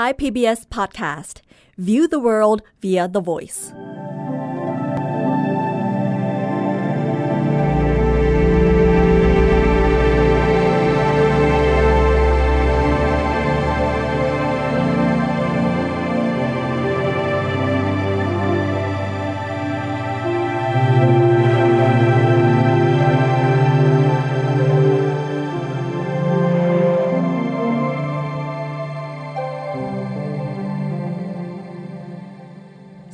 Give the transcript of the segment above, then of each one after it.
Thai PBS Podcast View the world via the voice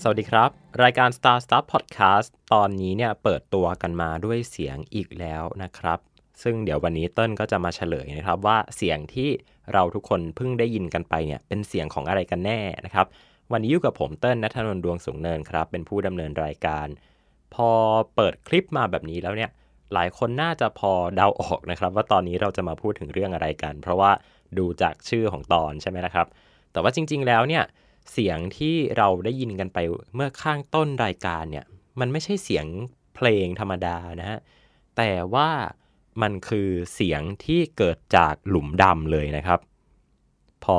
สวัสดีครับรายการ Starstuff Podcast ตอนนี้เนี่ยเปิดตัวกันมาด้วยเสียงอีกแล้วนะครับซึ่งเดี๋ยววันนี้เติ้ลก็จะมาเฉลยนะครับว่าเสียงที่เราทุกคนเพิ่งได้ยินกันไปเนี่ยเป็นเสียงของอะไรกันแน่นะครับวันนี้อยู่กับผมเติ้ลณัฐนนท์ดวงสูงเนินครับเป็นผู้ดำเนินรายการพอเปิดคลิปมาแบบนี้แล้วเนี่ยหลายคนน่าจะพอเดาออกนะครับว่าตอนนี้เราจะมาพูดถึงเรื่องอะไรกันเพราะว่าดูจากชื่อของตอนใช่ไหมนะครับแต่ว่าจริงๆแล้วเนี่ยเสียงที่เราได้ยินกันไปเมื่อข้างต้นรายการเนี่ยมันไม่ใช่เสียงเพลงธรรมดานะฮะแต่ว่ามันคือเสียงที่เกิดจากหลุมดำเลยนะครับพอ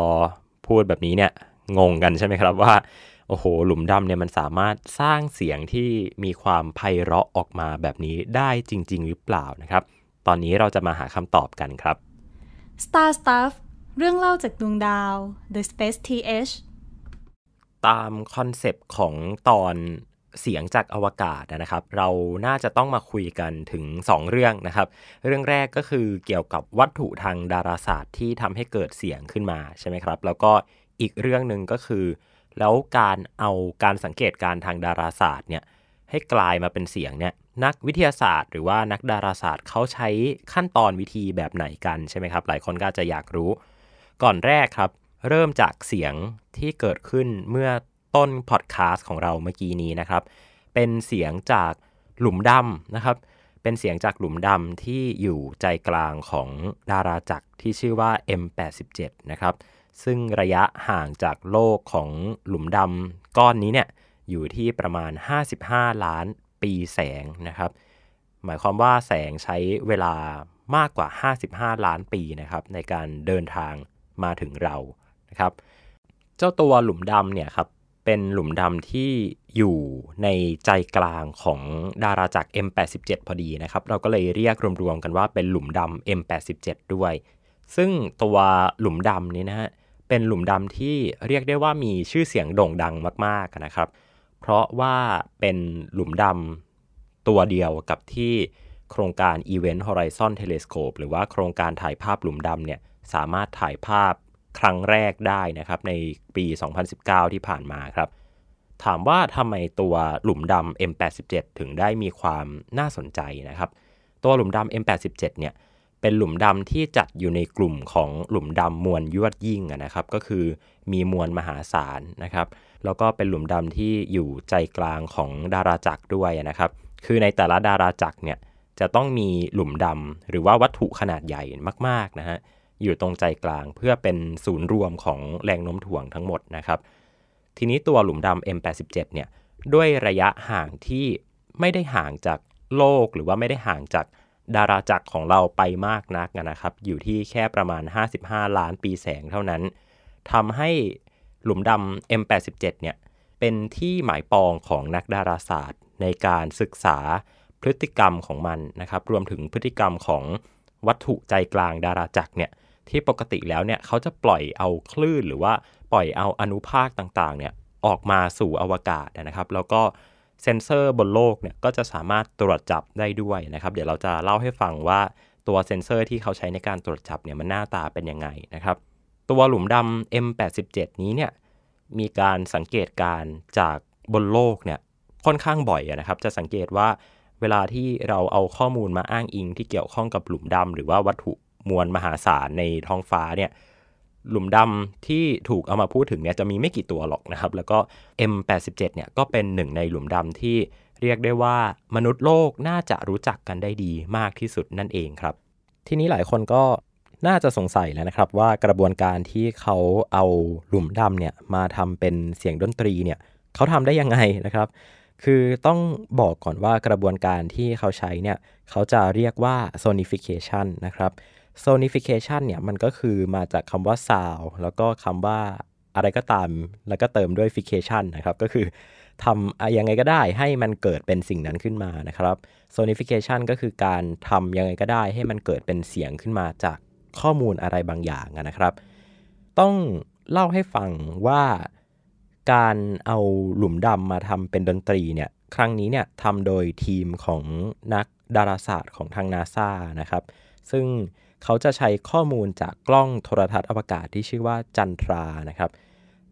พูดแบบนี้เนี่ยงงกันใช่ไหมครับว่าโอ้โหหลุมดำเนี่ยมันสามารถสร้างเสียงที่มีความไพเราะออกมาแบบนี้ได้จริงๆหรือเปล่านะครับตอนนี้เราจะมาหาคำตอบกันครับ Starstuff เรื่องเล่าจากดวงดาว The Space THตามคอนเซปต์ของตอนเสียงจากอวกาศนะครับเราน่าจะต้องมาคุยกันถึง2เรื่องนะครับเรื่องแรกก็คือเกี่ยวกับวัตถุทางดาราศาสตร์ที่ทำให้เกิดเสียงขึ้นมาใช่ไหมครับแล้วก็อีกเรื่องหนึ่งก็คือแล้วการเอาการสังเกตการทางดาราศาสตร์เนี่ยให้กลายมาเป็นเสียงเนี่ยนักวิทยาศาสตร์หรือว่านักดาราศาสตร์เขาใช้ขั้นตอนวิธีแบบไหนกันใช่ไหมครับหลายคนก็จะอยากรู้ก่อนแรกครับเริ่มจากเสียงที่เกิดขึ้นเมื่อต้นพอดคาสต์ของเราเมื่อกี้นี้นะครับเป็นเสียงจากหลุมดำนะครับเป็นเสียงจากหลุมดำที่อยู่ใจกลางของดาราจักรที่ชื่อว่า M87 นะครับซึ่งระยะห่างจากโลกของหลุมดำก้อนนี้เนี่ยอยู่ที่ประมาณ55ล้านปีแสงนะครับหมายความว่าแสงใช้เวลามากกว่า55ล้านปีนะครับในการเดินทางมาถึงเราเจ้าตัวหลุมดำเนี่ยครับเป็นหลุมดำที่อยู่ในใจกลางของดาราจักร M87 พอดีนะครับเราก็เลยเรียกรวมๆกันว่าเป็นหลุมดำ M87 ด้วยซึ่งตัวหลุมดำนี้นะฮะเป็นหลุมดำที่เรียกได้ว่ามีชื่อเสียงโด่งดังมากๆนะครับเพราะว่าเป็นหลุมดำตัวเดียวกับที่โครงการ Event Horizon Telescope หรือว่าโครงการถ่ายภาพหลุมดำเนี่ยสามารถถ่ายภาพครั้งแรกได้นะครับในปี 2019 ที่ผ่านมาครับถามว่าทำไมตัวหลุมดำ M87 ถึงได้มีความน่าสนใจนะครับตัวหลุมดำ M87 เนี่ยเป็นหลุมดำที่จัดอยู่ในกลุ่มของหลุมดำมวลยวดยิ่งนะครับก็คือมีมวลมหาศาลนะครับแล้วก็เป็นหลุมดำที่อยู่ใจกลางของดาราจักรด้วยนะครับคือในแต่ละดาราจักรเนี่ยจะต้องมีหลุมดำหรือว่าวัตถุขนาดใหญ่มากๆนะฮะอยู่ตรงใจกลางเพื่อเป็นศูนย์รวมของแรงโน้มถ่วงทั้งหมดนะครับทีนี้ตัวหลุมดำ M87 เนี่ยด้วยระยะห่างที่ไม่ได้ห่างจากโลกหรือว่าไม่ได้ห่างจากดาราจักรของเราไปมากนักนะครับอยู่ที่แค่ประมาณ55ล้านปีแสงเท่านั้นทำให้หลุมดำ M87 เนี่ยเป็นที่หมายปองของนักดาราศาสตร์ในการศึกษาพฤติกรรมของมันนะครับรวมถึงพฤติกรรมของวัตถุใจกลางดาราจักรเนี่ยที่ปกติแล้วเนี่ยเขาจะปล่อยเอาคลื่นหรือว่าปล่อยเอาอนุภาคต่างๆเนี่ยออกมาสู่อวกาศนะครับแล้วก็เซ็นเซอร์บนโลกเนี่ยก็จะสามารถตรวจจับได้ด้วยนะครับเดี๋ยวเราจะเล่าให้ฟังว่าตัวเซ็นเซอร์ที่เขาใช้ในการตรวจจับเนี่ยมันหน้าตาเป็นยังไงนะครับตัวหลุมดำ M87 นี้เนี่ยมีการสังเกตการจากบนโลกเนี่ยค่อนข้างบ่อยนะครับจะสังเกตว่าเวลาที่เราเอาข้อมูลมาอ้างอิงที่เกี่ยวข้องกับหลุมดำหรือว่าวัตถุมวลมหาศาลในท้องฟ้าเนี่ยหลุมดำที่ถูกเอามาพูดถึงเนี่ยจะมีไม่กี่ตัวหรอกนะครับแล้วก็ M87 เนี่ยก็เป็นหนึ่งในหลุมดำที่เรียกได้ว่ามนุษย์โลกน่าจะรู้จักกันได้ดีมากที่สุดนั่นเองครับทีนี้หลายคนก็น่าจะสงสัยแล้วนะครับว่ากระบวนการที่เขาเอาหลุมดำเนี่ยมาทำเป็นเสียงดนตรีเนี่ยเขาทำได้ยังไงนะครับคือต้องบอกก่อนว่ากระบวนการที่เขาใช้เนี่ยเขาจะเรียกว่า Sonification นะครับSonification เนี่ยมันก็คือมาจากคำว่า sound แล้วก็คำว่า อะไรก็ตามแล้วก็เติมด้วย Fication นะครับก็คือทำยังไงก็ได้ให้มันเกิดเป็นสิ่งนั้นขึ้นมานะครับ Sonification ก็คือการทำยังไงก็ได้ให้มันเกิดเป็นเสียงขึ้นมาจากข้อมูลอะไรบางอย่างนะครับต้องเล่าให้ฟังว่าการเอาหลุมดำมาทำเป็นดนตรีเนี่ยครั้งนี้เนี่ยทำโดยทีมของนักดาราศาสตร์ของทาง NASA นะครับซึ่งเขาจะใช้ข้อมูลจากกล้องโทรทัศน์อวกาศที่ชื่อว่าจันทรานะครับ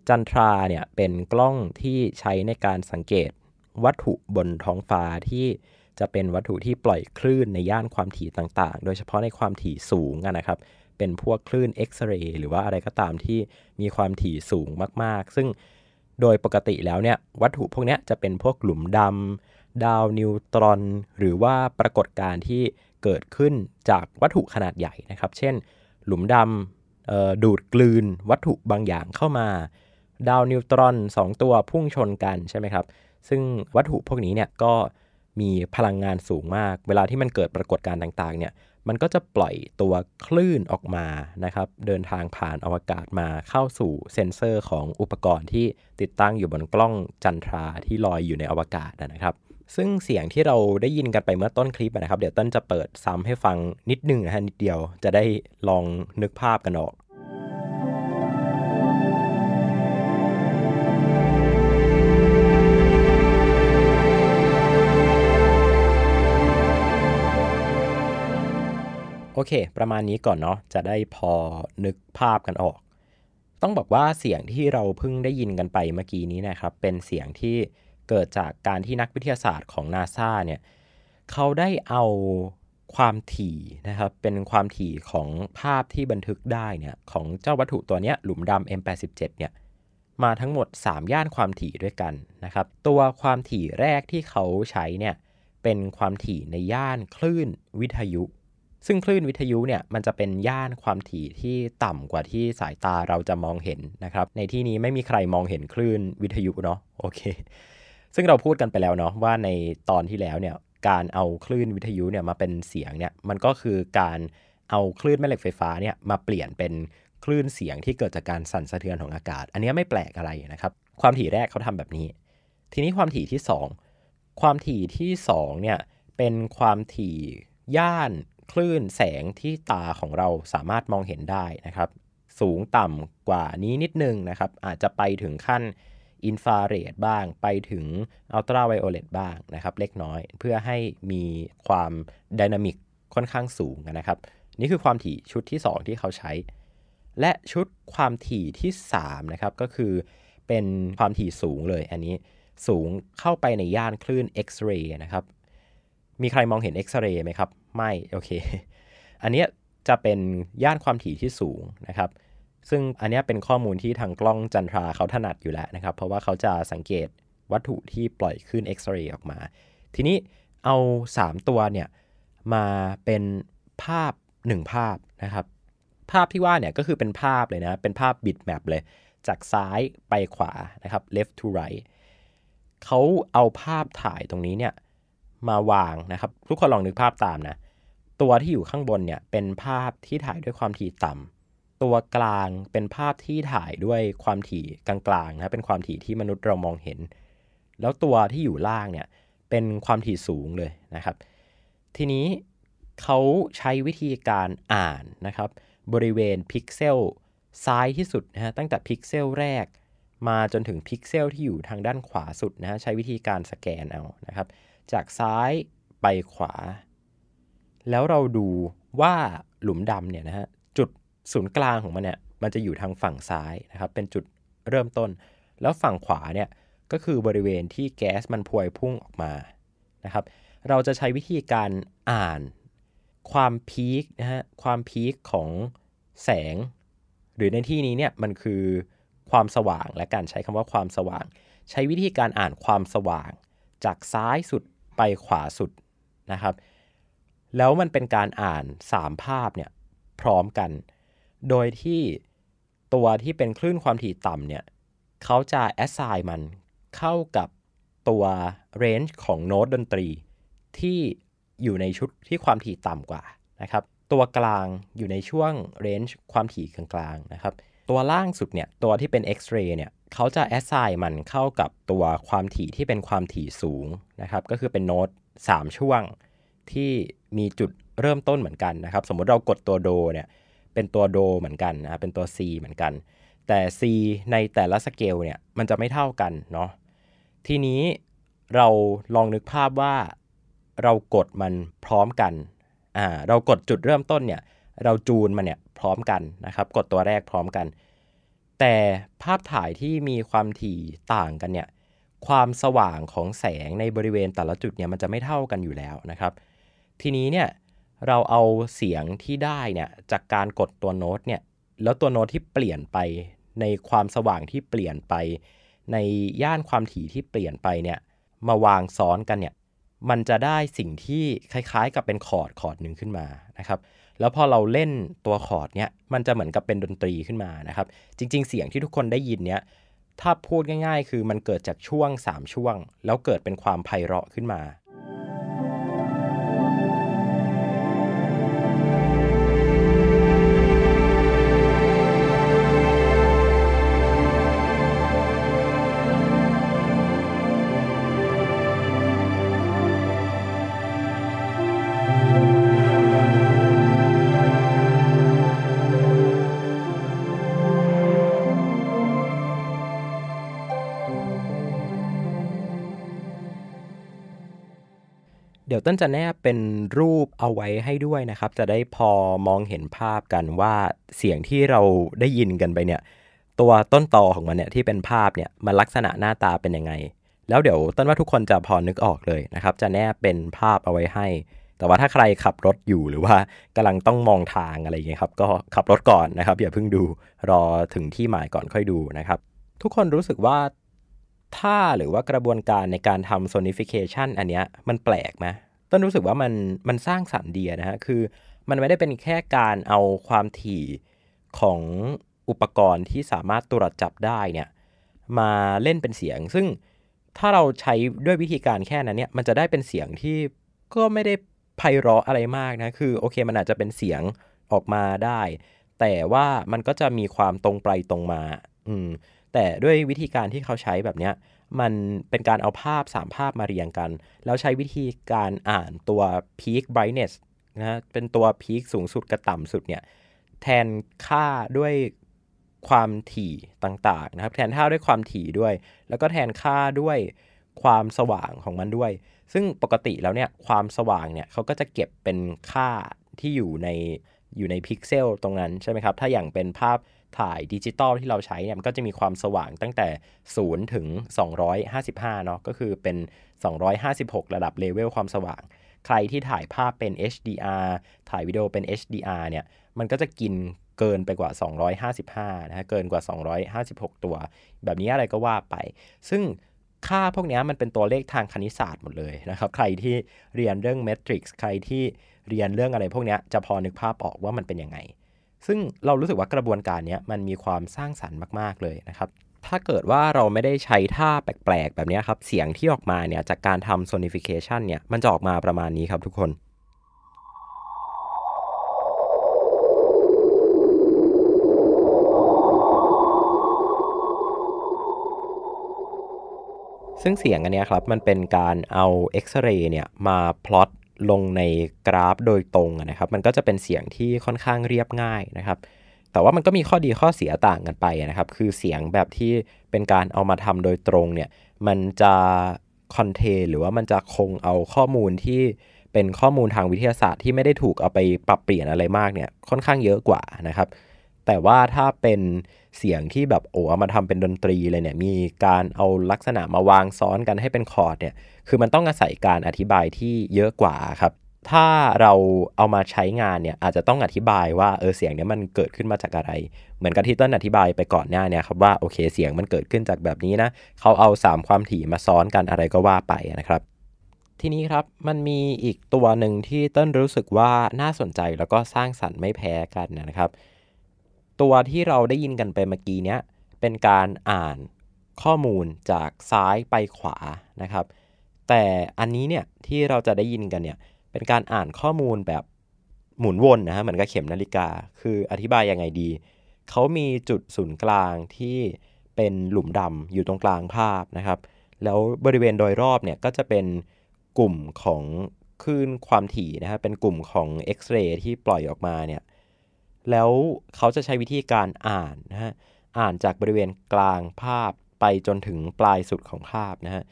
จันทราเนี่ยเป็นกล้องที่ใช้ในการสังเกตวัตถุบนท้องฟ้าที่จะเป็นวัตถุที่ปล่อยคลื่นในย่านความถี่ต่างๆโดยเฉพาะในความถี่สูงนะครับเป็นพวกคลื่นเอ็กซเรย์หรือว่าอะไรก็ตามที่มีความถี่สูงมากๆซึ่งโดยปกติแล้วเนี่ยวัตถุพวกนี้จะเป็นพวกหลุมดำดาวนิวตรอนหรือว่าปรากฏการณ์ที่เกิดขึ้นจากวัตถุขนาดใหญ่นะครับเช่นหลุมดำดูดกลืนวัตถุบางอย่างเข้ามาดาวนิวตรอน2ตัวพุ่งชนกันใช่ไหมครับซึ่งวัตถุพวกนี้เนี่ยก็มีพลังงานสูงมากเวลาที่มันเกิดปรากฏการณ์ต่างๆเนี่ยมันก็จะปล่อยตัวคลื่นออกมานะครับเดินทางผ่านอวกาศมาเข้าสู่เซ็นเซอร์ของอุปกรณ์ที่ติดตั้งอยู่บนกล้องจันทราที่ลอยอยู่ในอวกาศนะครับซึ่งเสียงที่เราได้ยินกันไปเมื่อต้นคลิปนะครับเดี๋ยวต้นจะเปิดซ้ำให้ฟังนิดนึงนะฮะนิดเดียวจะได้ลองนึกภาพกันออกโอเคประมาณนี้ก่อนเนาะจะได้พอนึกภาพกันออกต้องบอกว่าเสียงที่เราเพิ่งได้ยินกันไปเมื่อกี้นี้นะครับเป็นเสียงที่เกิดจากการที่นักวิทยาศาสตร์ของ NASA เนี่ยเขาได้เอาความถี่นะครับเป็นความถี่ของภาพที่บันทึกได้เนี่ยของเจ้าวัตถุตัวเนี้ยหลุมดำ M87 เนี่ยมาทั้งหมด3ย่านความถี่ด้วยกันนะครับตัวความถี่แรกที่เขาใช้เนี่ยเป็นความถี่ในย่านคลื่นวิทยุซึ่งคลื่นวิทยุเนี่ยมันจะเป็นย่านความถี่ที่ต่ำกว่าที่สายตาเราจะมองเห็นนะครับในที่นี้ไม่มีใครมองเห็นคลื่นวิทยุเนาะโอเคซึ่งเราพูดกันไปแล้วเนาะว่าในตอนที่แล้วเนี่ยการเอาคลื่นวิทยุเนี่ยมาเป็นเสียงเนี่ยมันก็คือการเอาคลื่นแม่เหล็กไฟฟ้าเนี่ยมาเปลี่ยนเป็นคลื่นเสียงที่เกิดจากการสั่นสะเทือนของอากาศอันนี้ไม่แปลกอะไรนะครับความถี่แรกเขาทำแบบนี้ทีนี้ความถี่ที่2ความถี่ที่2เนี่ยเป็นความถี่ย่านคลื่นแสงที่ตาของเราสามารถมองเห็นได้นะครับสูงต่ำกว่านี้นิดนึงนะครับอาจจะไปถึงขั้นอินฟราเรดบ้างไปถึงอัลตราไวโอเลตบ้างนะครับเล็กน้อยเพื่อให้มีความไดนามิกค่อนข้างสูงนะครับนี่คือความถี่ชุดที่2ที่เขาใช้และชุดความถี่ที่3นะครับก็คือเป็นความถี่สูงเลยอันนี้สูงเข้าไปในย่านคลื่นเอ็กซเรย์นะครับมีใครมองเห็นเอ็กซเรย์ไหมครับไม่โอเคอันนี้จะเป็นย่านความถี่ที่สูงนะครับซึ่งอันนี้เป็นข้อมูลที่ทางกล้องจันทราเขาถนัดอยู่แล้วนะครับเพราะว่าเขาจะสังเกตวัตถุที่ปล่อยคลื่นเอ็กซเรย์ออกมาทีนี้เอา3ตัวเนี่ยมาเป็นภาพ1ภาพนะครับภาพที่ว่าเนี่ยก็คือเป็นภาพเลยนะเป็นภาพบิตแมปเลยจากซ้ายไปขวานะครับ left to right เขาเอาภาพถ่ายตรงนี้เนี่ยมาวางนะครับทุกคนลองนึกภาพตามนะตัวที่อยู่ข้างบนเนี่ยเป็นภาพที่ถ่ายด้วยความถี่ต่ำตัวกลางเป็นภาพที่ถ่ายด้วยความถี่กลางๆนะเป็นความถี่ที่มนุษย์เรามองเห็นแล้วตัวที่อยู่ล่างเนี่ยเป็นความถี่สูงเลยนะครับทีนี้เขาใช้วิธีการอ่านนะครับบริเวณพิกเซลซ้ายที่สุดนะฮะตั้งแต่พิกเซลแรกมาจนถึงพิกเซลที่อยู่ทางด้านขวาสุดนะฮะใช้วิธีการสแกนเอานะครับจากซ้ายไปขวาแล้วเราดูว่าหลุมดำเนี่ยนะฮะจุดศูนย์กลางของมันเนี่ยมันจะอยู่ทางฝั่งซ้ายนะครับเป็นจุดเริ่มต้นแล้วฝั่งขวาเนี่ยก็คือบริเวณที่แก๊สมันพวยพุ่งออกมานะครับเราจะใช้วิธีการอ่านความพีคนะฮะความพีคของแสงหรือในที่นี้เนี่ยมันคือความสว่างและการใช้คำว่าความสว่างใช้วิธีการอ่านความสว่างจากซ้ายสุดไปขวาสุดนะครับแล้วมันเป็นการอ่าน3ภาพเนี่ยพร้อมกันโดยที่ตัวที่เป็นคลื่นความถี่ต่ำเนี่ยเขาจะแอสไซน์มันเข้ากับตัวเรนจ์ของโน้ตดนตรีที่อยู่ในชุดที่ความถี่ต่ำกว่านะครับตัวกลางอยู่ในช่วงเรนจ์ความถี่กลางๆนะครับ ตัวล่างสุดเนี่ยตัวที่เป็นเอ็กซเรย์เนี่ยเขาจะแอสไซน์มันเข้ากับตัวความถี่ที่เป็นความถี่สูงนะครับก็คือเป็นโน้ต3ช่วงที่มีจุดเริ่มต้นเหมือนกันนะครับสมมุติเรากดตัวโดเนี่ยเป็นตัวโดเหมือนกันนะเป็นตัว C เหมือนกันแต่ C ในแต่ละสเกลเนี่ยมันจะไม่เท่ากันเนาะทีนี้เราลองนึกภาพว่าเรากดมันพร้อมกันเรากดจุดเริ่มต้นเนี่ยเราจูนมันเนี่ยพร้อมกันนะครับกดตัวแรกพร้อมกันแต่ภาพถ่ายที่มีความถี่ต่างกันเนี่ยความสว่างของแสงในบริเวณแต่ละจุดเนี่ยมันจะไม่เท่ากันอยู่แล้วนะครับทีนี้เนี่ยเราเอาเสียงที่ได้เนี่ยจากการกดตัวโน้ตเนี่ยแล้วตัวโน้ตที่เปลี่ยนไปในความสว่างที่เปลี่ยนไปในย่านความถี่ที่เปลี่ยนไปเนี่ยมาวางซ้อนกันเนี่ยมันจะได้สิ่งที่คล้ายๆกับเป็นคอร์ดหนึ่งขึ้นมานะครับแล้วพอเราเล่นตัวคอร์ดเนี่ยมันจะเหมือนกับเป็นดนตรีขึ้นมานะครับจริงๆเสียงที่ทุกคนได้ยินเนี่ยถ้าพูดง่ายๆคือมันเกิดจากช่วง3ช่วงแล้วเกิดเป็นความไพเราะขึ้นมาเดี๋ยวต้นจะแนบเป็นรูปเอาไว้ให้ด้วยนะครับจะได้พอมองเห็นภาพกันว่าเสียงที่เราได้ยินกันไปเนี่ยตัวต้นตอของมันเนี่ยที่เป็นภาพเนี่ยมันลักษณะหน้าตาเป็นยังไงแล้วเดี๋ยวต้นว่าทุกคนจะพอนึกออกเลยนะครับจะแนบเป็นภาพเอาไว้ให้แต่ว่าถ้าใครขับรถอยู่หรือว่ากำลังต้องมองทางอะไรอย่างเงี้ยครับก็ขับรถก่อนนะครับอย่าเพิ่งดูรอถึงที่หมายก่อนค่อยดูนะครับทุกคนรู้สึกว่าท่าหรือว่ากระบวนการในการทำ Sonification อันเนี้ยมันแปลกไหมต้นรู้สึกว่ามันสร้างสรรค์ดีนะฮะคือมันไม่ได้เป็นแค่การเอาความถี่ของอุปกรณ์ที่สามารถตรวจจับได้เนี่ยมาเล่นเป็นเสียงซึ่งถ้าเราใช้ด้วยวิธีการแค่นั้นเนี่ยมันจะได้เป็นเสียงที่ก็ไม่ได้ไพเราะอะไรมากนะคือโอเคมันอาจจะเป็นเสียงออกมาได้แต่ว่ามันก็จะมีความตรงไปตรงมาแต่ด้วยวิธีการที่เขาใช้แบบเนี้ยมันเป็นการเอาภาพ3ภาพมาเรียงกันแล้วใช้วิธีการอ่านตัว peak brightness นะเป็นตัว peak สูงสุดกับต่ำสุดเนี่ยแทนค่าด้วยความถี่ต่างๆนะครับแทนค่าด้วยความถี่ด้วยแล้วก็แทนค่าด้วยความสว่างของมันด้วยซึ่งปกติแล้วเนี่ยความสว่างเนี่ยเขาก็จะเก็บเป็นค่าที่อยู่ในพิกเซลตรงนั้นใช่ไหมครับถ้าอย่างเป็นภาพถ่ายดิจิตอลที่เราใช้เนี่ยมันก็จะมีความสว่างตั้งแต่0ถึง255เนาะก็คือเป็น256ระดับเลเวลความสว่างใครที่ถ่ายภาพเป็น HDR ถ่ายวิดีโอเป็น HDR เนี่ยมันก็จะกินเกินไปกว่า255นะฮะเกินกว่า256ตัวแบบนี้อะไรก็ว่าไปซึ่งค่าพวกนี้มันเป็นตัวเลขทางคณิตศาสตร์หมดเลยนะครับใครที่เรียนเรื่องเมทริกซ์ใครที่เรียนเรื่องอะไรพวกนี้จะพอนึกภาพออกว่ามันเป็นยังไงซึ่งเรารู้สึกว่ากระบวนการนี้มันมีความสร้างสรรค์มากๆเลยนะครับถ้าเกิดว่าเราไม่ได้ใช้ท่าแปลกๆแบบนี้ครับเสียงที่ออกมาเนี่ยจากการทำ Sonification เนี่ยมันจะออกมาประมาณนี้ครับทุกคนซึ่งเสียงอันนี้ครับมันเป็นการเอาเอ็กซเรย์เนี่ยมาพลอตลงในกราฟโดยตรงนะครับมันก็จะเป็นเสียงที่ค่อนข้างเรียบง่ายนะครับแต่ว่ามันก็มีข้อดีข้อเสียต่างกันไปนะครับคือเสียงแบบที่เป็นการเอามาทำโดยตรงเนี่ยมันจะคอนเทนหรือว่ามันจะคงเอาข้อมูลที่เป็นข้อมูลทางวิทยาศาสตร์ที่ไม่ได้ถูกเอาไปปรับเปลี่ยนอะไรมากเนี่ยค่อนข้างเยอะกว่านะครับแต่ว่าถ้าเป็นเสียงที่แบบเอามาทำเป็นดนตรีเลยเนี่ยมีการเอาลักษณะมาวางซ้อนกันให้เป็นคอร์ดเนี่ยคือมันต้องอาศัยการอธิบายที่เยอะกว่าครับถ้าเราเอามาใช้งานเนี่ยอาจจะต้องอธิบายว่าเสียงเนี่ยมันเกิดขึ้นมาจากอะไรเหมือนกับที่ต้นอธิบายไปก่อนหน้าเนี่ยครับว่าโอเคเสียงมันเกิดขึ้นจากแบบนี้นะเขาเอา3ความถี่มาซ้อนกันอะไรก็ว่าไปนะครับทีนี้ครับมันมีอีกตัวหนึ่งที่ต้นรู้สึกว่าน่าสนใจแล้วก็สร้างสรรค์ไม่แพ้กันนะครับตัวที่เราได้ยินกันไปเมื่อกี้เนี้ยเป็นการอ่านข้อมูลจากซ้ายไปขวานะครับแต่อันนี้เนี่ยที่เราจะได้ยินกันเนี่ยเป็นการอ่านข้อมูลแบบหมุนวนนะฮะเหมือนกับเข็มนาฬิกาคืออธิบายยังไงดี เขามีจุดศูนย์กลางที่เป็นหลุมดำอยู่ตรงกลางภาพนะครับแล้วบริเวณโดยรอบเนี่ยก็จะเป็นกลุ่มของคลื่นความถี่นะครับเป็นกลุ่มของเอ็กซเรย์ที่ปล่อยออกมาเนี่ยแล้วเขาจะใช้วิธีการอ่านนะฮะอ่านจากบริเวณกลางภาพไปจนถึงปลายสุดของภาพนะฮะ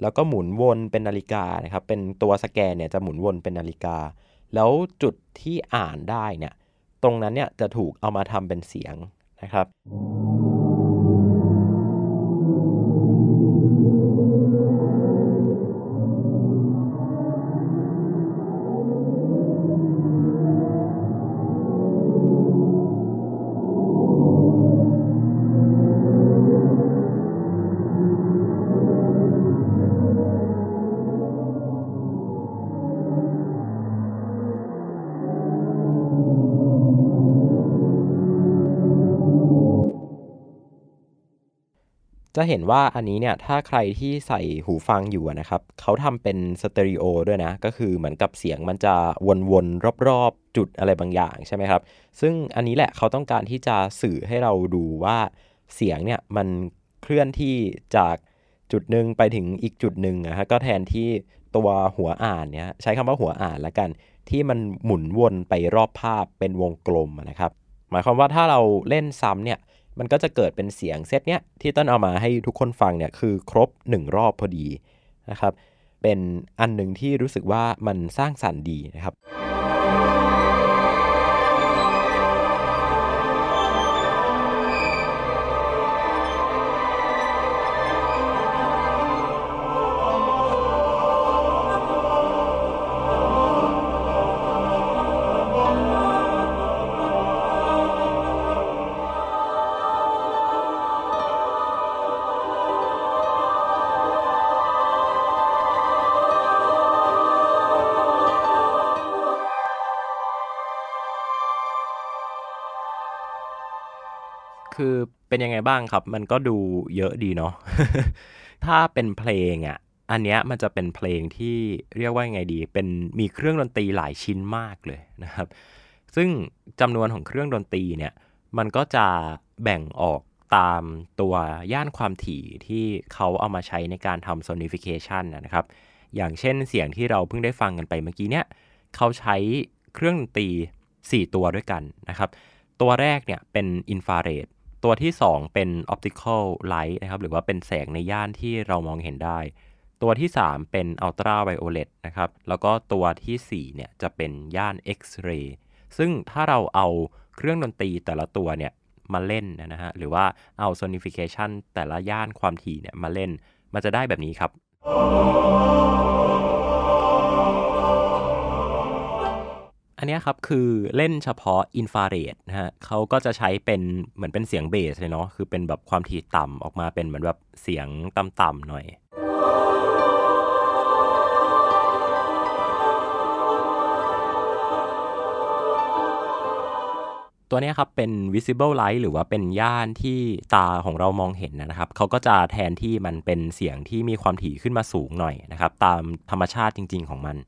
แล้วก็หมุนวนเป็นนาฬิกานะครับเป็นตัวสแกนเนี่ยจะหมุนวนเป็นนาฬิกาแล้วจุดที่อ่านได้เนี่ยตรงนั้นเนี่ยจะถูกเอามาทำเป็นเสียงนะครับจะเห็นว่าอันนี้เนี่ยถ้าใครที่ใส่หูฟังอยู่นะครับเขาทำเป็นสเตอริโอด้วยนะก็คือเหมือนกับเสียงมันจะวนๆรอบๆจุดอะไรบางอย่างใช่ไหมครับซึ่งอันนี้แหละเขาต้องการที่จะสื่อให้เราดูว่าเสียงเนี่ยมันเคลื่อนที่จากจุดหนึ่งไปถึงอีกจุดหนึ่งนะฮะก็แทนที่ตัวหัวอ่านเนี่ยใช้คำว่าหัวอ่านละกันที่มันหมุนวนไปรอบภาพเป็นวงกลมนะครับหมายความว่าถ้าเราเล่นซ้ำเนี่ยมันก็จะเกิดเป็นเสียงเซตเนี้ยที่ต้นเอามาให้ทุกคนฟังเนี่ยคือครบ1รอบพอดีนะครับเป็นอันหนึ่งที่รู้สึกว่ามันสร้างสรรค์ดีนะครับคือเป็นยังไงบ้างครับมันก็ดูเยอะดีเนาะ ถ้าเป็นเพลงอ่ะอันเนี้ยมันจะเป็นเพลงที่เรียกว่ายังไงดีเป็นมีเครื่องดนตรีหลายชิ้นมากเลยนะครับซึ่งจำนวนของเครื่องดนตรีเนี่ยมันก็จะแบ่งออกตามตัวย่านความถี่ที่เขาเอามาใช้ในการทำ Sonification นะครับอย่างเช่นเสียงที่เราเพิ่งได้ฟังกันไปเมื่อกี้เนี่ยเขาใช้เครื่องดนตรี4ตัวด้วยกันนะครับตัวแรกเนี่ยเป็น Infraredตัวที่2เป็น optical light นะครับหรือว่าเป็นแสงในย่านที่เรามองเห็นได้ตัวที่3เป็น ultraviolet นะครับแล้วก็ตัวที่4เนี่ยจะเป็นย่าน X-ray ซึ่งถ้าเราเอาเครื่องดนตรีแต่ละตัวเนี่ยมาเล่นนะฮะหรือว่าเอา sonification แต่ละย่านความถี่เนี่ยมาเล่นมันจะได้แบบนี้ครับอันนี้ครับคือเล่นเฉพาะอินฟราเรดนะฮะเขาก็จะใช้เป็นเหมือนเป็นเสียงเบสเลยเนาะคือเป็นแบบความถี่ต่ำออกมาเป็นเหมือนแบบเสียงต่ำๆหน่อยตัวนี้ครับเป็น visible light หรือว่าเป็นย่านที่ตาของเรามองเห็นนะครับเขาก็จะแทนที่มันเป็นเสียงที่มีความถี่ขึ้นมาสูงหน่อยนะครับตามธรรมชาติจริงๆของมัน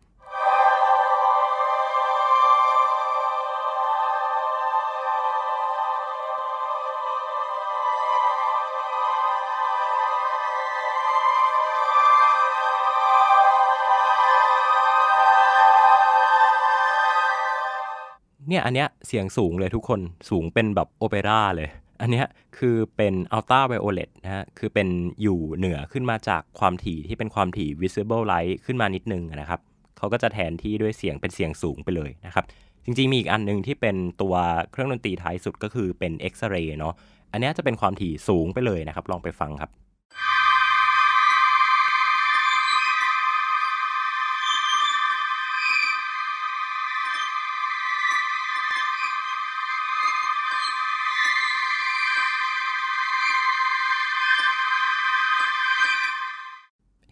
เนี่ยอันเนี้ยเสียงสูงเลยทุกคนสูงเป็นแบบโอเปร่าเลยอันเนี้ยคือเป็นอัลตราไวโอเลตนะฮะคือเป็นอยู่เหนือขึ้นมาจากความถี่ที่เป็นความถี่ visible light ขึ้นมานิดนึงนะครับเขาก็จะแทนที่ด้วยเสียงเป็นเสียงสูงไปเลยนะครับจริงๆมีอีกอันนึงที่เป็นตัวเครื่องดนตรีท้ายสุดก็คือเป็น X-ray เนาะอันเนี้ยจะเป็นความถี่สูงไปเลยนะครับลองไปฟังครับ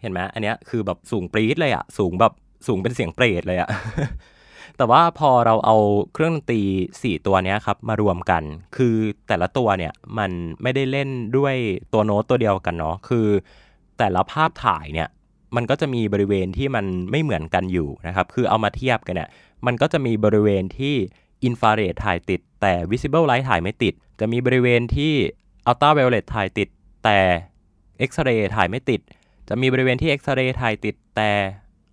เห็นไหมอันเนี้ยคือแบบสูงปรี๊ดเลยอะสูงแบบสูงเป็นเสียงเปรตเลยอะ แต่ว่าพอเราเอาเครื่องดนตรี4ตัวเนี้ยครับมารวมกันคือแต่ละตัวเนี่ยมันไม่ได้เล่นด้วยตัวโน้ตตัวเดียวกันเนาะคือแต่ละภาพถ่ายเนี่ยมันก็จะมีบริเวณที่มันไม่เหมือนกันอยู่นะครับคือเอามาเทียบกันเนี่ยมันก็จะมีบริเวณที่ อินฟราเรดถ่ายติดแต่วิสิเบิลไลท์ถ่ายไม่ติดจะมีบริเวณที่อัลตราไวโอเลตถ่ายติดแต่เอ็กซเรย์ถ่ายไม่ติดจะมีบริเวณที่เอ็กซเรย์ถ่ายติดแต่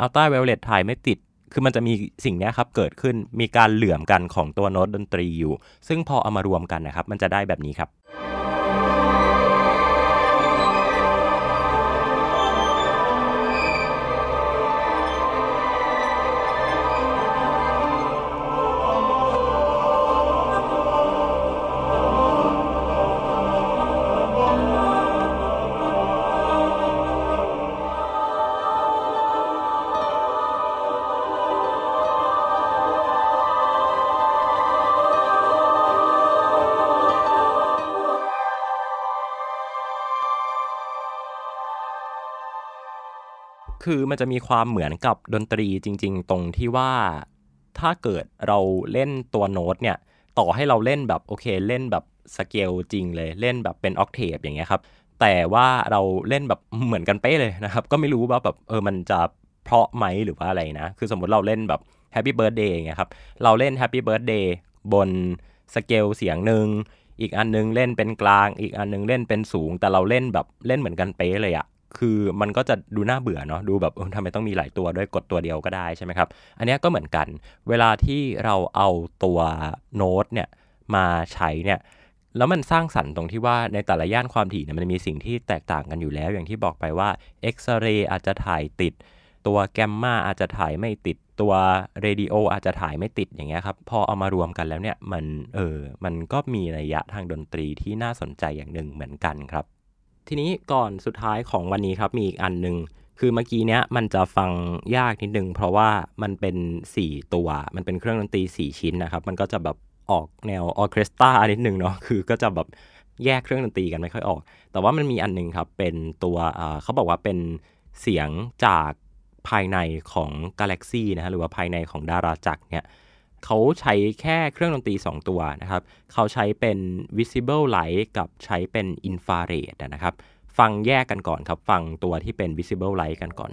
อัลตราไวโอเลตถ่ายไม่ติดคือมันจะมีสิ่งนี้ครับเกิดขึ้นมีการเหลื่อมกันของตัวโน้ตดนตรีอยู่ซึ่งพอเอามารวมกันนะครับมันจะได้แบบนี้ครับคือมันจะมีความเหมือนกับดนตรีจริงๆตรงที่ว่าถ้าเกิดเราเล่นตัวโน้ตเนี่ยต่อให้เราเล่นแบบโอเคเล่นแบบสเกลจริงเลยเล่นแบบเป็นออกเทฟอย่างเงี้ยครับแต่ว่าเราเล่นแบบเหมือนกันเป๊ะเลยนะครับก็ไม่รู้ว่าแบบมันจะเพราะไหมหรือว่าอะไรนะคือสมมติเราเล่นแบบแฮปปี้เบิร์ธเดย์อย่างเงี้ยครับเราเล่นแฮปปี้เบิร์ธเดย์บนสเกลเสียงหนึ่งอีกอันนึงเล่นเป็นกลางอีกอันนึงเล่นเป็นสูงแต่เราเล่นแบบเล่นเหมือนกันเป๊ะเลยอะคือมันก็จะดูน่าเบื่อเนาะดูแบบทำไมต้องมีหลายตัวด้วยกดตัวเดียวก็ได้ใช่ไหมครับอันนี้ก็เหมือนกันเวลาที่เราเอาตัวโน้ตเนี่ยมาใช้เนี่ยแล้วมันสร้างสรรค์ตรงที่ว่าในแต่ละย่านความถี่เนี่ยมันมีสิ่งที่แตกต่างกันอยู่แล้วอย่างที่บอกไปว่าเอ็กซเรย์อาจจะถ่ายติดตัวแกมมาอาจจะถ่ายไม่ติดตัวเรดิโออาจจะถ่ายไม่ติดอย่างเงี้ยครับพอเอามารวมกันแล้วเนี่ยมันก็มีนัยยะทางดนตรีที่น่าสนใจอย่างหนึ่งเหมือนกันครับทีนี้ก่อนสุดท้ายของวันนี้ครับมีอีกอันหนึ่งคือเมื่อกี้เนี้ยมันจะฟังยากนิดนึงเพราะว่ามันเป็น4ตัวมันเป็นเครื่องดนตรี4ชิ้นนะครับมันก็จะแบบออกแนวออเคสตรานิดนึงเนาะคือก็จะแบบแยกเครื่องดนตรีกันไม่ค่อยออกแต่ว่ามันมีอันนึงครับเป็นตัวเขาบอกว่าเป็นเสียงจากภายในของกาแล็กซีนะฮะหรือว่าภายในของดาราจักรเนี่ยเขาใช้แค่เครื่องดนตรี2ตัวนะครับเขาใช้เป็น visible light กับใช้เป็น infrared นะครับฟังแยกกันก่อนครับฟังตัวที่เป็น visible light กันก่อน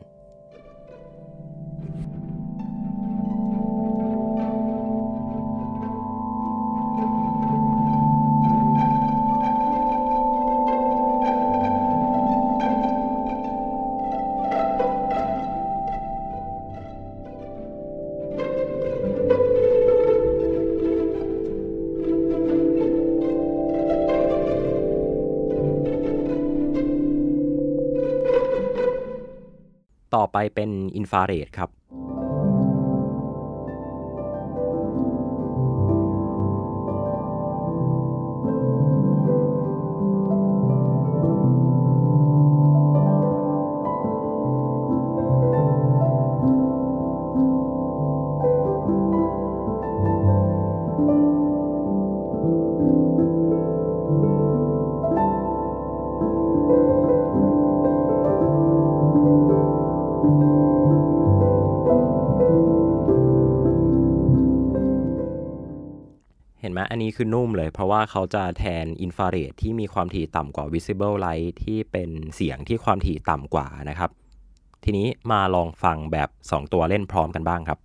ต่อไปเป็นอินฟราเรดครับอันนี้คือนุ่มเลยเพราะว่าเขาจะแทนอินฟราเรดที่มีความถี่ต่ำกว่า visible light ที่เป็นเสียงที่ความถี่ต่ำกว่านะครับทีนี้มาลองฟังแบบ2ตัวเล่นพร้อมกันบ้างครับ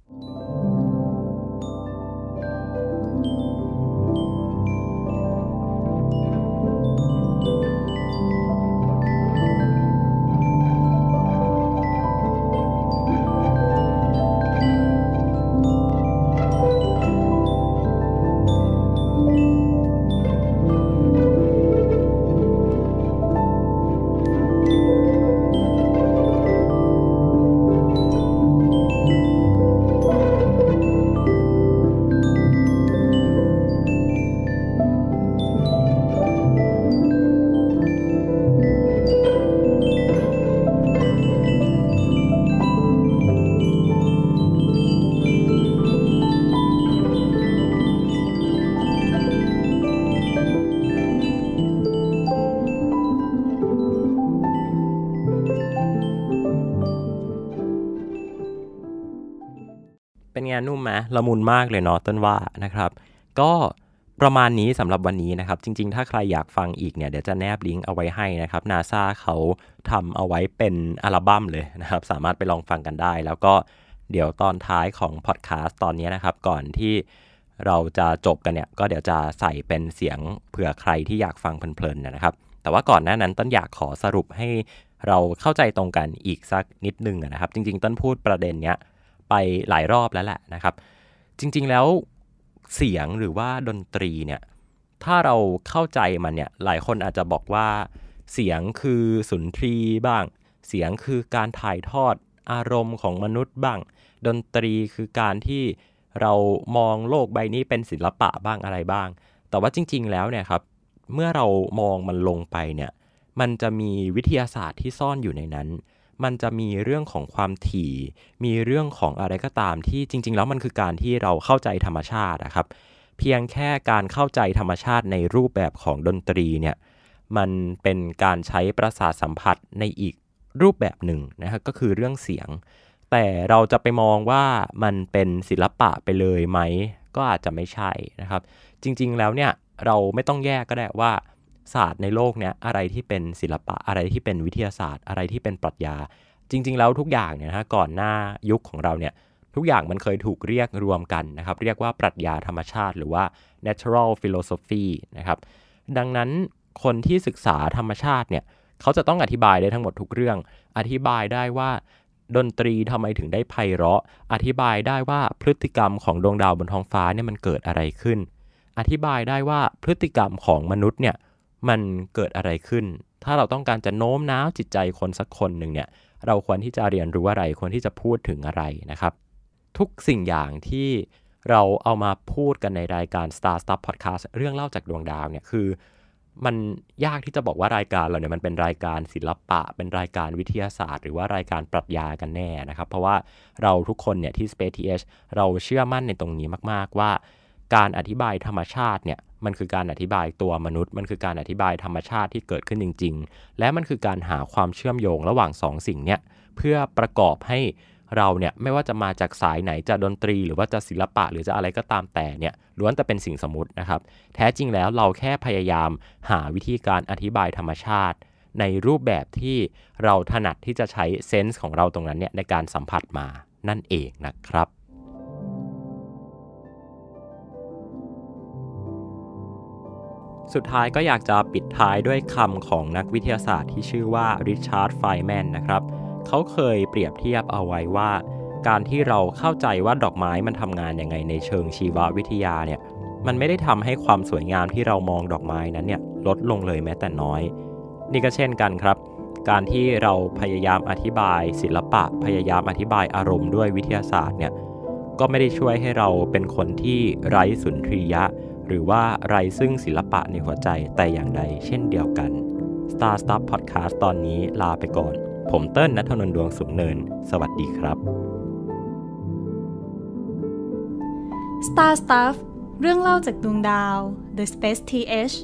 งานนุ่มไหมละมุนมากเลยเนาะต้นว่านะครับก็ประมาณนี้สำหรับวันนี้นะครับจริงๆถ้าใครอยากฟังอีกเนี่ยเดี๋ยวจะแนบลิงก์เอาไว้ให้นะครับ NASA เขาทำเอาไว้เป็นอัลบั้มเลยนะครับสามารถไปลองฟังกันได้แล้วก็เดี๋ยวตอนท้ายของพอดแคสต์ตอนนี้นะครับก่อนที่ เราจะจบกันเนี่ยก็เดี๋ยวจะใส่เป็นเสียงเผื่อใครที่อยากฟังเพลินๆนะครับแต่ว่าก่อนหน้านั้นต้นอยากขอสรุปให้เราเข้าใจตรงกันอีกสักนิดนึงนะครับจริงๆต้นพูดประเด็นเนี้ยไปหลายรอบแล้วแหละนะครับจริงๆแล้วเสียงหรือว่าดนตรีเนี่ยถ้าเราเข้าใจมันเนี่ยหลายคนอาจจะบอกว่าเสียงคือสุนทรีบ้างเสียงคือการถ่ายทอดอารมณ์ของมนุษย์บ้างดนตรีคือการที่เรามองโลกใบนี้เป็นศิลปะบ้างอะไรบ้างแต่ว่าจริงๆแล้วเนี่ยครับเมื่อเรามองมันลงไปเนี่ยมันจะมีวิทยาศาสตร์ที่ซ่อนอยู่ในนั้นมันจะมีเรื่องของความถี่มีเรื่องของอะไรก็ตามที่จริงๆแล้วมันคือการที่เราเข้าใจธรรมชาตินะครับเพียงแค่การเข้าใจธรรมชาติในรูปแบบของดนตรีเนี่ยมันเป็นการใช้ประสาทสัมผัสในอีกรูปแบบหนึ่งนะครับก็คือเรื่องเสียงแต่เราจะไปมองว่ามันเป็นศิลปะไปเลยไหมก็อาจจะไม่ใช่นะครับจริงๆแล้วเนี่ยเราไม่ต้องแยกก็ได้ว่าศาสตร์ในโลกเนี่ยอะไรที่เป็นศิลปะอะไรที่เป็นวิทยาศาสตร์อะไรที่เป็นปรัชญาจริงๆแล้วทุกอย่างเนี่ยนะก่อนหน้ายุคของเราเนี่ยทุกอย่างมันเคยถูกเรียกรวมกันนะครับเรียกว่าปรัชญาธรรมชาติหรือว่า natural philosophy นะครับดังนั้นคนที่ศึกษาธรรมชาติเนี่ยเขาจะต้องอธิบายได้ทั้งหมดทุกเรื่องอธิบายได้ว่าดนตรีทำไมถึงได้ไพเราะอธิบายได้ว่าพฤติกรรมของดวงดาวบนท้องฟ้าเนี่ยมันเกิดอะไรขึ้นอธิบายได้ว่าพฤติกรรมของมนุษย์เนี่ยมันเกิดอะไรขึ้นถ้าเราต้องการจะโน้มน้าวจิตใจคนสักคนหนึ่งเนี่ยเราควรที่จะเรียนรู้อะไรควรที่จะพูดถึงอะไรนะครับทุกสิ่งอย่างที่เราเอามาพูดกันในรายการ Starstuff Podcast เรื่องเล่าจากดวงดาวเนี่ยคือมันยากที่จะบอกว่ารายการเราเนี่ยมันเป็นรายการศิลปะเป็นรายการวิทยาศาสตร์หรือว่ารายการปรัชญากันแน่นะครับเพราะว่าเราทุกคนเนี่ยที่ Space TH เราเชื่อมั่นในตรงนี้มากๆว่าการอธิบายธรรมชาติเนี่ยมันคือการอธิบายตัวมนุษย์มันคือการอธิบายธรรมชาติที่เกิดขึ้นจริงๆและมันคือการหาความเชื่อมโยงระหว่าง2 สิ่งเนี่ยเพื่อประกอบให้เราเนี่ยไม่ว่าจะมาจากสายไหนจะดนตรีหรือว่าจะศิลปะหรือจะอะไรก็ตามแต่เนี่ยล้วนแต่เป็นสิ่งสมมุตินะครับแท้จริงแล้วเราแค่พยายามหาวิธีการอธิบายธรรมชาติในรูปแบบที่เราถนัดที่จะใช้เซนส์ของเราตรงนั้นเนี่ยในการสัมผัสมานั่นเองนะครับสุดท้ายก็อยากจะปิดท้ายด้วยคำของนักวิทยาศาสตร์ที่ชื่อว่าริชาร์ด ไฟแมนนะครับเขาเคยเปรียบเทียบเอาไว้ว่าการที่เราเข้าใจว่าดอกไม้มันทำงานยังไงในเชิงชีววิทยาเนี่ยมันไม่ได้ทำให้ความสวยงามที่เรามองดอกไม้นั้นเนี่ยลดลงเลยแม้แต่น้อยนี่ก็เช่นกันครับการที่เราพยายามอธิบายศิลปะพยายามอธิบายอารมณ์ด้วยวิทยาศาสตร์เนี่ยก็ไม่ได้ช่วยให้เราเป็นคนที่ไร้สุนทรียะหรือว่าไร้ซึ่งศิลปะในหัวใจแต่อย่างใดเช่นเดียวกัน Starstuff Podcast ตอนนี้ลาไปก่อนผมเติ้ลณัฐนนท์ดวงสูงเนินสวัสดีครับ Starstuff เรื่องเล่าจากดวงดาว The Space TH